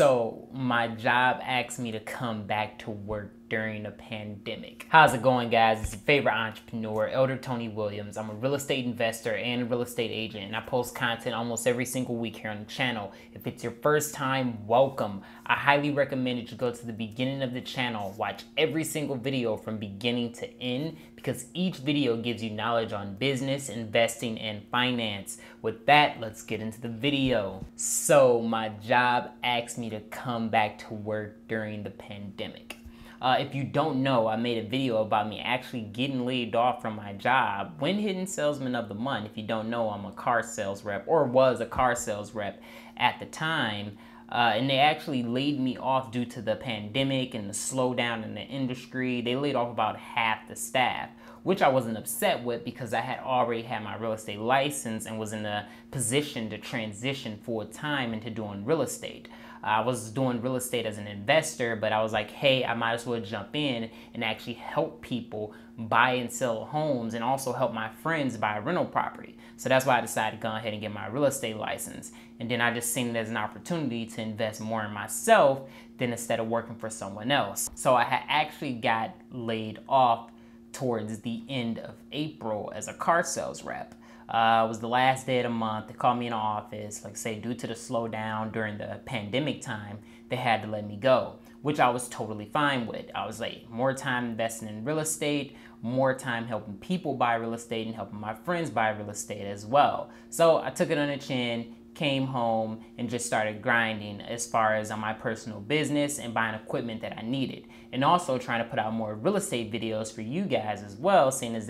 So my job asked me to come back to work during the pandemic. How's it going, guys? It's your favorite entrepreneur, Elder Tony Williams. I'm a real estate investor and a real estate agent, and I post content almost every single week here on the channel. If it's your first time, welcome. I highly recommend that you go to the beginning of the channel, watch every single video from beginning to end, because each video gives you knowledge on business, investing, and finance. With that, let's get into the video. So my job asked me to come back to work during the pandemic. If you don't know, I made a video about me actually getting laid off from my job when Hidden Salesman of the Month. If you don't know, I'm a car sales rep, or was a car sales rep at the time. And they actually laid me off due to the pandemic and the slowdown in the industry. They laid off about half the staff, which I wasn't upset with because I had already had my real estate license and was in a position to transition full time into doing real estate. I was doing real estate as an investor, but I was like, hey, I might as well jump in and actually help people buy and sell homes and also help my friends buy rental property. So that's why I decided to go ahead and get my real estate license. And then I just seen it as an opportunity to invest more in myself than instead of working for someone else. So I had actually got laid off towards the end of April as a car sales rep. It was the last day of the month. They called me in the office, like say, due to the slowdown during the pandemic time, they had to let me go, which I was totally fine with. I was like, more time investing in real estate, more time helping people buy real estate and helping my friends buy real estate as well. So I took it on the chin, came home, and just started grinding as far as on my personal business and buying equipment that I needed. And also trying to put out more real estate videos for you guys as well, seeing that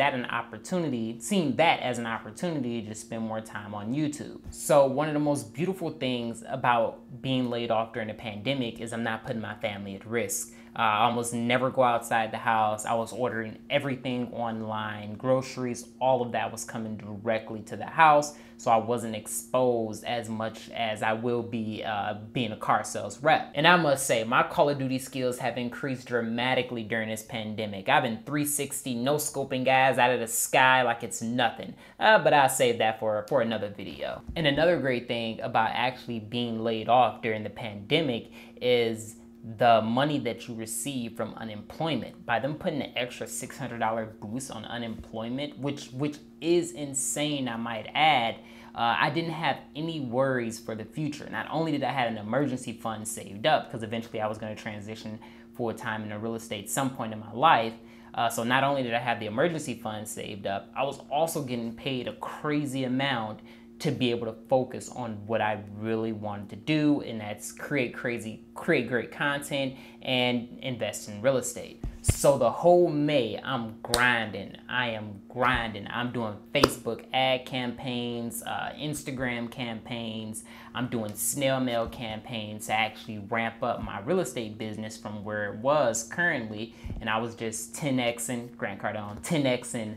as an opportunity to just spend more time on YouTube. So one of the most beautiful things about being laid off during the pandemic is I'm not putting my family at risk. I almost never go outside the house. I was ordering everything online, groceries, all of that was coming directly to the house. So I wasn't exposed as much as I will be being a car sales rep. And I must say, my Call of Duty skills have increased dramatically during this pandemic. I've been 360 no scoping guys out of the sky like it's nothing, but I'll save that for another video. And another great thing about actually being laid off during the pandemic is the money that you receive from unemployment. By them putting an extra $600 boost on unemployment, which is insane, I might add, I didn't have any worries for the future. Not only did I have an emergency fund saved up, because eventually I was going to transition full time into real estate some point in my life. So not only did I have the emergency fund saved up, I was also getting paid a crazy amount to be able to focus on what I really wanted to do, and that's create great content and invest in real estate. So the whole May, I'm grinding. I'm doing Facebook ad campaigns, Instagram campaigns. I'm doing snail mail campaigns to actually ramp up my real estate business from where it was currently. And I was just 10Xing, Grant Cardone, 10Xing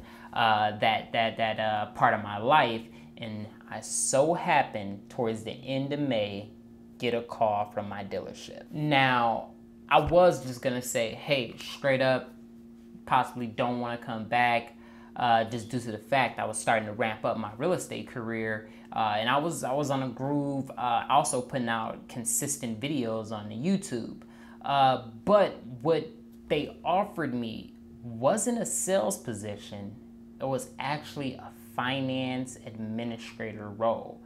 that part of my life. And I so happened towards the end of May, get a call from my dealership. Now, I was just gonna say, hey, straight up, possibly don't wanna come back, just due to the fact I was starting to ramp up my real estate career, and I was on a groove, also putting out consistent videos on the YouTube. But what they offered me wasn't a sales position, it was actually a finance administrator role,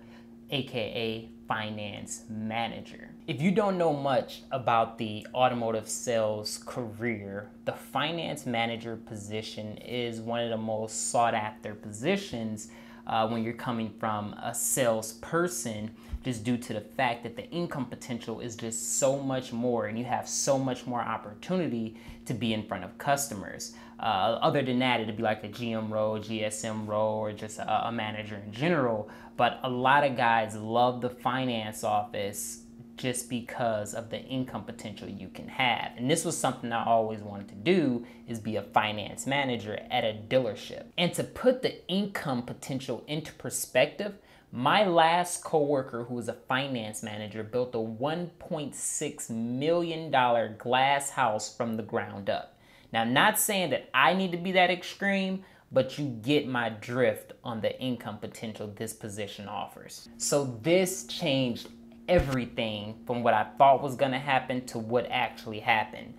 AKA finance manager. If you don't know much about the automotive sales career, the finance manager position is one of the most sought after positions when you're coming from a salesperson, just due to the fact that the income potential is just so much more and you have so much more opportunity to be in front of customers. Other than that, it'd be like a GM role, GSM role, or just a manager in general. But a lot of guys love the finance office just because of the income potential you can have. And this was something I always wanted to do, is be a finance manager at a dealership. And to put the income potential into perspective, my last coworker who was a finance manager built a $1.6 million glass house from the ground up. Now, I'm not saying that I need to be that extreme, but you get my drift on the income potential this position offers. So this changed everything from what I thought was going to happen to what actually happened.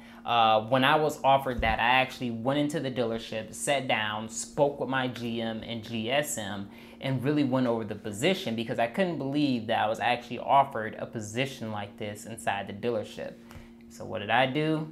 When I was offered that, I actually went into the dealership, sat down, spoke with my GM and GSM, and really went over the position, because I couldn't believe that I was actually offered a position like this inside the dealership. So what did I do?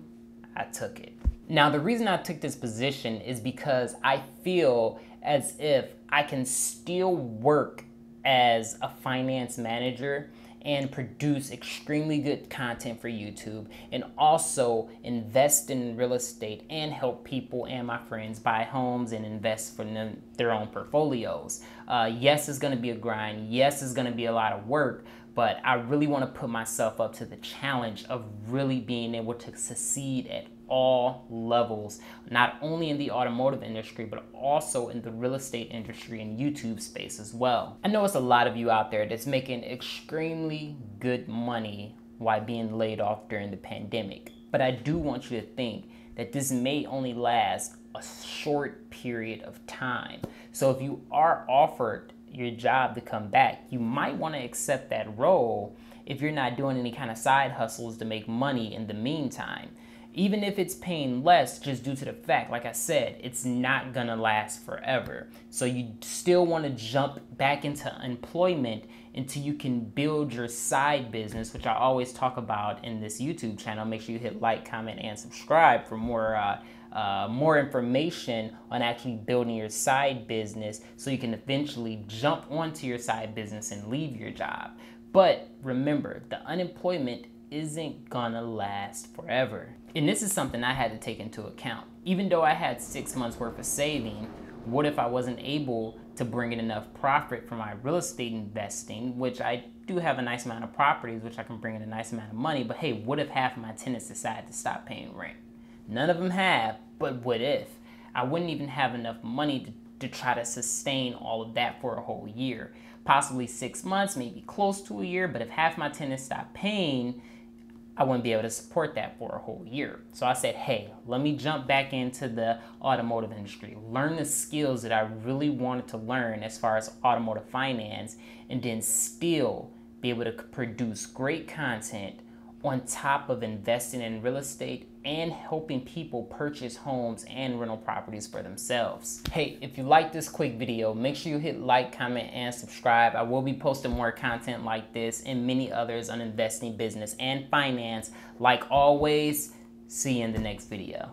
I took it. Now, the reason I took this position is because I feel as if I can still work as a finance manager and produce extremely good content for YouTube, and also invest in real estate and help people and my friends buy homes and invest for them, their own portfolios. Yes, it's gonna be a grind. Yes, it's gonna be a lot of work, but I really wanna put myself up to the challenge of really being able to succeed at all levels, not only in the automotive industry, but also in the real estate industry and YouTube space as well. I know it's a lot of you out there that's making extremely good money while being laid off during the pandemic, but I do want you to think that this may only last a short period of time. So if you are offered your job to come back, you might want to accept that role if you're not doing any kind of side hustles to make money in the meantime. Even if it's paying less, just due to the fact, like I said, it's not gonna last forever. So you still wanna jump back into employment until you can build your side business, which I always talk about in this YouTube channel. Make sure you hit like, comment, and subscribe for more information on actually building your side business so you can eventually jump onto your side business and leave your job. But remember, the unemployment isn't gonna last forever. And this is something I had to take into account. Even though I had 6 months worth of saving, what if I wasn't able to bring in enough profit from my real estate investing, which I do have a nice amount of properties, which I can bring in a nice amount of money, but hey, what if half of my tenants decide to stop paying rent? None of them have, but what if? I wouldn't even have enough money to try to sustain all of that for a whole year. Possibly 6 months, maybe close to a year, but if half my tenants stop paying, I wouldn't be able to support that for a whole year. So I said, hey, let me jump back into the automotive industry, learn the skills that I really wanted to learn as far as automotive finance, and then still be able to produce great content on top of investing in real estate and helping people purchase homes and rental properties for themselves. Hey, if you like this quick video, make sure you hit like, comment, and subscribe. I will be posting more content like this and many others on investing, business, and finance. Like always, see you in the next video.